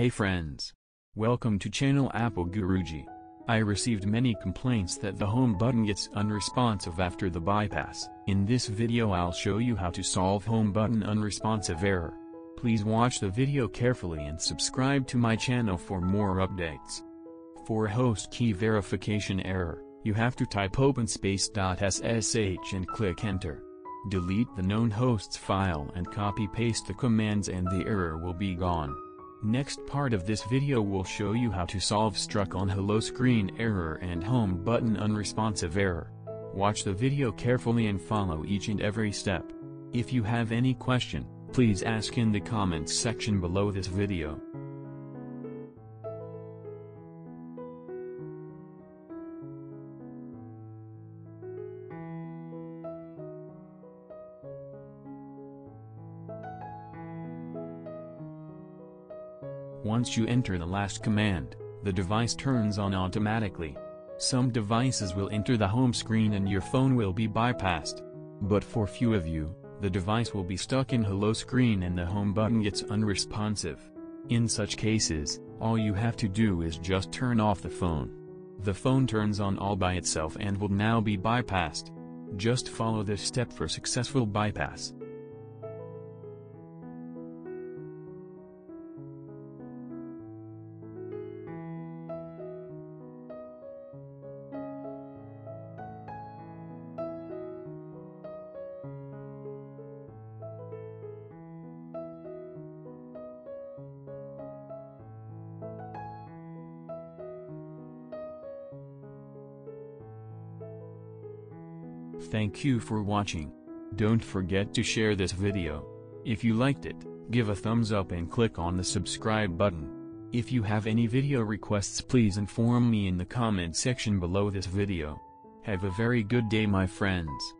Hey friends! Welcome to channel Apple Guruji. I received many complaints that the home button gets unresponsive after the bypass. In this video I'll show you how to solve home button unresponsive error. Please watch the video carefully and subscribe to my channel for more updates. For host key verification error, you have to type openspace.ssh and click enter. Delete the known hosts file and copy paste the commands and the error will be gone. Next part of this video will show you how to solve struck on hello screen error and home button unresponsive error. Watch the video carefully and follow each and every step. If you have any question, please ask in the comments section below this video. Once you enter the last command, the device turns on automatically. Some devices will enter the home screen and your phone will be bypassed. But for few of you, the device will be stuck in hello screen and the home button gets unresponsive. In such cases, all you have to do is just turn off the phone. The phone turns on all by itself and will now be bypassed. Just follow this step for successful bypass. Thank you for watching. Don't forget to share this video. If you liked it, give a thumbs up and click on the subscribe button. If you have any video requests, please inform me in the comment section below this video. Have a very good day, my friends.